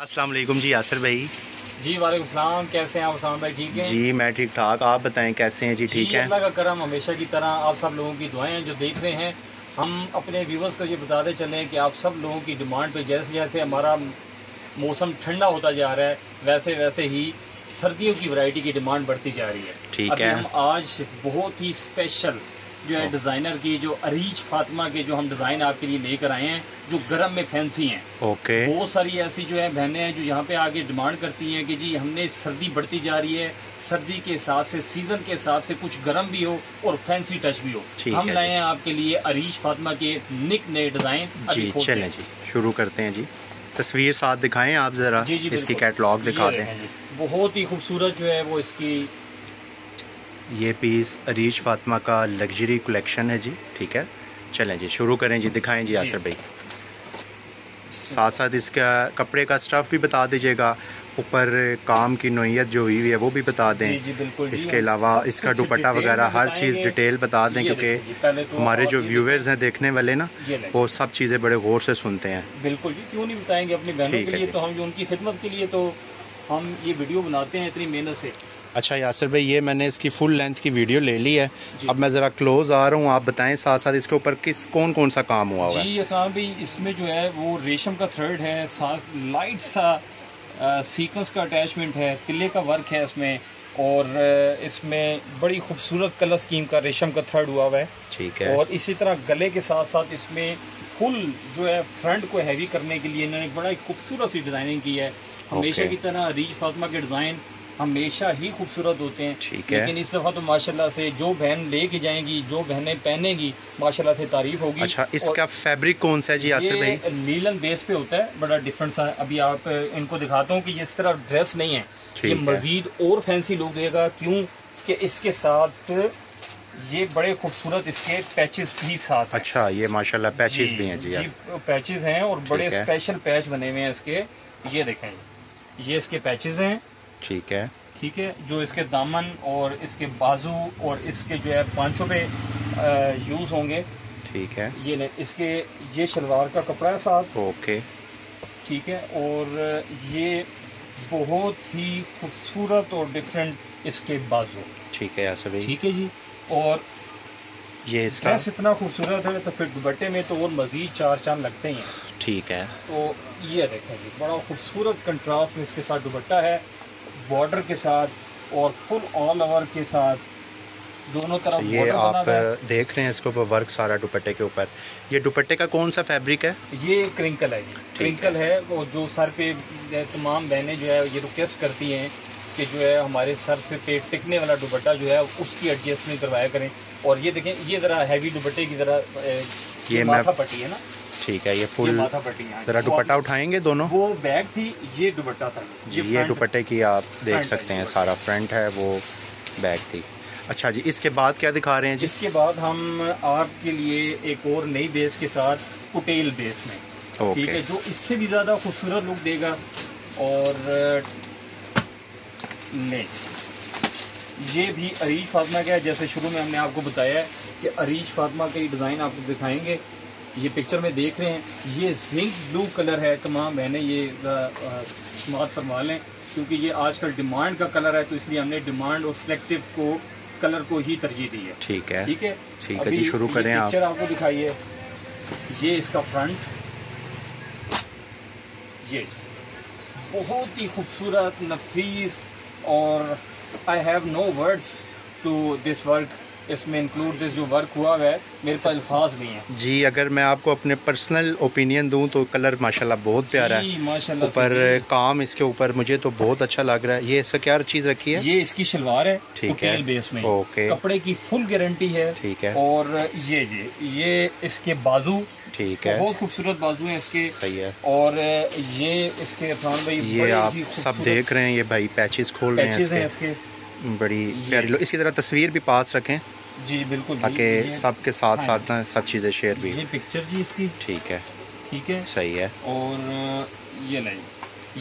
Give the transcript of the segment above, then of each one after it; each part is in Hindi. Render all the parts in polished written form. अस्सलाम वालेकुम जी यासर भाई। जी वालेकुम सलाम, कैसे हैं आप उस्मान भाई? ठीक हैं जी, मैं ठीक ठाक। आप बताएं कैसे हैं? जी ठीक है, अल्लाह का करम। हमेशा की तरह आप सब लोगों की दुआएं जो देख रहे हैं, हम अपने व्यूवर्स को ये बताते चलें कि आप सब लोगों की डिमांड पे जैसे जैसे हमारा मौसम ठंडा होता जा रहा है वैसे वैसे ही सर्दियों की वैरायटी की डिमांड बढ़ती जा रही है। ठीक है, हम आज बहुत ही स्पेशल जो है डिज़ाइनर की जो अरीज फातिमा के जो हम डिज़ाइन आपके लिए लेकर आए हैं जो गर्म में फैंसी हैं। ओके, बहुत सारी ऐसी जो है बहनें हैं जो यहाँ पे आके डिमांड करती हैं कि जी हमने सर्दी बढ़ती जा रही है, सर्दी के हिसाब से सीज़न के हिसाब से कुछ गर्म भी हो और फैंसी टच भी हो। हम लाए हैं आपके लिए अरीज फातिमा के निक नए डिज़ाइन। जी चलें जी, शुरू करते हैं जी। तस्वीर साथ दिखाएँ आप ज़रा, इसकी कैटलॉग दिखा दें। बहुत ही खूबसूरत जो है वो इसकी ये पीस अरीज फातिमा का लग्जरी कलेक्शन है जी। ठीक है, चलें जी शुरू करें जी, दिखाएं जी यासर भाई। साथ साथ इसका कपड़े का स्टफ़ भी बता दीजिएगा, ऊपर काम की नोयत जो हुई है वो भी बता दें। जी बिल्कुल, इसके अलावा इसका दुपट्टा वगैरह हर चीज़ डिटेल बता दें, क्योंकि हमारे जो व्यूअर्स हैं देखने वाले ना वो सब चीज़ें बड़े गौर से सुनते हैं। बिल्कुल जी, क्यों नहीं बताएँगे अपनी बहनों के लिए, तो हम उनकी खिदमत के लिए तो हम ये वीडियो बनाते हैं इतनी मेहनत से। अच्छा यासर भाई, ये मैंने इसकी फुल लेंथ की वीडियो ले ली है, अब मैं ज़रा क्लोज़ आ रहा हूँ। आप बताएं साथ साथ इसके ऊपर किस कौन कौन सा काम हुआ है? जी असलाम भाई, इसमें जो है वो रेशम का थ्रेड है, साथ लाइट सा सीक्वेंस का अटैचमेंट है, तिले का वर्क है इसमें, और इसमें बड़ी खूबसूरत कलर स्कीम का रेशम का थ्रेड हुआ हुआ है। ठीक है, और इसी तरह गले के साथ साथ इसमें फुल जो है फ्रंट को हैवी करने के लिए इन्होंने बड़ा खूबसूरत सी डिज़ाइनिंग की है। हमेशा की तरह अरीज फातिमा के डिज़ाइन हमेशा ही खूबसूरत होते हैं। ठीक है, लेकिन इस दफ़ा तो माशाल्लाह से जो बहन लेके जाएंगी, जो बहनें पहनेंगी, माशाल्लाह से तारीफ होगी। अच्छा, इसका फैब्रिक कौन सा है जी यासर भाई? नीलन बेस पे होता है, बड़ा डिफरेंस है। अभी आप इनको दिखाता हूँ कि ये इस तरह ड्रेस नहीं है, ये मजीद और फैंसी लुक देगा, क्योंकि इसके साथ ये बड़े खूबसूरत इसके पैचेस भी साथ। अच्छा, ये माशाल्लाह पैचेस भी हैं जी? पैचेस हैं और बड़े स्पेशल पैच बने हुए हैं इसके, ये देखें ये इसके पैचेस हैं। ठीक है, ठीक है, जो इसके दामन और इसके बाजू और इसके जो है पांचों पे यूज़ होंगे। ठीक है, ये इसके ये शलवार का कपड़ा है साथ। ओके, ठीक है, और ये बहुत ही खूबसूरत और डिफरेंट इसके बाजू। ठीक है यासर भाई, ठीक है जी, और ये इसका इतना खूबसूरत है तो फिर दुपट्टे में तो और मज़ीद चार चांद लगते ही हैं। ठीक है, तो ये देखें जी, बड़ा खूबसूरत कंट्रास्ट में इसके साथ दुपट्टा है, बॉर्डर के साथ और फुल ऑल ओवर के साथ दोनों तरफ। ये आप देख रहे हैं इसके ऊपर वर्क सारा दुपट्टे के ऊपर। ये दुपट्टे का कौन सा फैब्रिक है? ये क्रिंकल है, क्रिंकल है, और जो सर पे तमाम बहनें जो है ये रिक्वेस्ट करती हैं कि जो है हमारे सर से पे टिकने वाला दुपट्टा जो है उसकी एडजस्टमेंट करवाया करें। और ये देखें, ये ज़रा हैवी दुपट्टे की ज़रा माथा पट्टी है ना। ठीक है, ये फुल माथा पट्टी है। ज़रा दुपट्टा उठाएंगे दोनों, वो बैग थी ये दुपट्टा था जी। ये दुपट्टे की आप देख सकते हैं, सारा फ्रंट है, वो बैग थी। अच्छा जी, इसके बाद क्या दिखा रहे हैं जी? इसके बाद हम आपके लिए एक और नई बेस के साथ कुटेल बेस में, ठीक है, जो इससे भी ज़्यादा खूबसूरत लुक देगा। और ये भी अरीज फातिमा का है, जैसे शुरू में हमने आपको बताया है कि अरीज फातिमा के डिज़ाइन आपको दिखाएंगे। ये पिक्चर में देख रहे हैं, ये जिंक ब्लू कलर है, तमाम बहनें ये इस्तेमाल फरमा लें, क्योंकि ये आजकल डिमांड का कलर है, तो इसलिए हमने डिमांड और सिलेक्टिव को कलर को ही तरजीह दी है। ठीक है, ठीक है, ठीक है जी, शुरू करें आप। पिक्चर आपको दिखाइए, ये इसका फ्रंट, ये बहुत ही खूबसूरत, नफीस, और I have no words to this work. इसमें इंक्लूड दिस जो वर्क हुआ है, मेरे पास अल्फाज नहीं है जी। अगर मैं आपको अपने पर्सनल ओपिनियन दूं तो कलर माशाल्लाह बहुत प्यारा है, ऊपर काम इसके ऊपर मुझे तो बहुत अच्छा लग रहा है। ये इसका क्या चीज़ रखी है? ये इसकी शलवार है, ठीक है, बेस में। ओके, कपड़े की फुल गारंटी है। ठीक है, और ये इसके बाजू, ठीक है, बहुत खूबसूरत बाजू हैं इसके। सही है, और ये इसके अफरान भाई, ये आप सब देख रहे हैं, ये भाई पैचेस खोल रहे हैं इसके, बड़ी प्यारी लो। इसकी तरह तस्वीर भी पास रखें जी, बिल्कुल, ताकि सबके साथ हाँ, साथ ना सब चीज़ें शेयर भी। ये पिक्चर जी इसकी, ठीक है, ठीक है, सही है। और ये नहीं,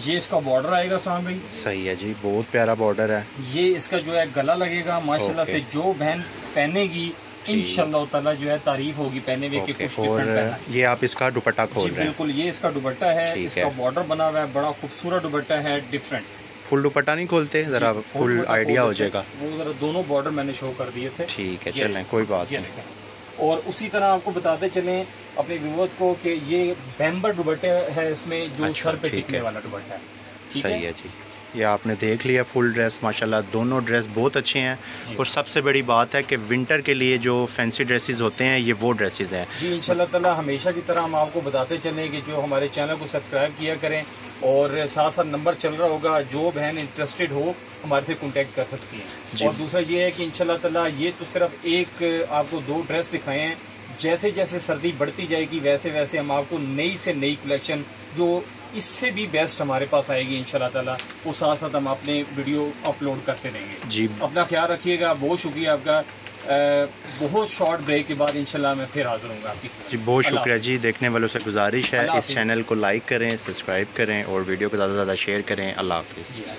ये इसका बॉर्डर आएगा साहब भाई। सही है जी, बहुत प्यारा बॉर्डर है। ये इसका जो है गला लगेगा, माशाल्लाह से जो बहन पहनेगी इंशाल्लाह ताला जो है तारीफ होगी पहने हुए कि कुछ डिफरेंट पहना है। ये आप इसका दुपट्टा खोल रहे हैं। बिल्कुल, ये इसका दुपट्टा है, इसका बॉर्डर बना हुआ है, बड़ा खूबसूरत दुपट्टा है, डिफरेंट। फुल दुपट्टा नहीं खोलते जरा, फुल आइडिया हो जाएगा। वो जरा दोनों बॉर्डर मैंने शो कर दिए थे। ठीक है, चलें कोई बात नहीं। और उसी तरह आपको बताते चलें अपने व्यूअर्स को कि ये बैम्बर दुपट्टे है इसमें, जो सर पे टिकने वाला दुपट्टा है। सही है जी, ये आपने देख लिया फुल ड्रेस। माशाल्लाह दोनों ड्रेस बहुत अच्छे हैं, और सबसे बड़ी बात है कि विंटर के लिए जो फैंसी ड्रेसेस होते हैं ये वो ड्रेसेस हैं जी। इंशाल्लाह ताला हमेशा की तरह हम आपको बताते चलें कि जो हमारे चैनल को सब्सक्राइब किया करें, और साथ साथ नंबर चल रहा होगा, जो बहन इंटरेस्टेड हो हमारे से कॉन्टेक्ट कर सकती है। और दूसरा ये है कि इंशाल्लाह ताला ये तो सिर्फ एक आपको दो ड्रेस दिखाए हैं, जैसे जैसे सर्दी बढ़ती जाएगी वैसे वैसे हम आपको नई से नई कलेक्शन जो इससे भी बेस्ट हमारे पास आएगी इंशाल्लाह ताला, वो साथ साथ हम अपने वीडियो अपलोड करते रहेंगे जी। अपना ख्याल रखिएगा, बहुत शुक्रिया आपका। बहुत शॉर्ट ब्रेक के बाद इंशाल्लाह मैं फिर हाजिर हूँगा आपकी जी। बहुत शुक्रिया जी। देखने वालों से गुजारिश है इस चैनल को लाइक करें, सब्सक्राइब करें, और वीडियो को ज़्यादा से ज़्यादा शेयर करें। अल्लाह हाफिज़।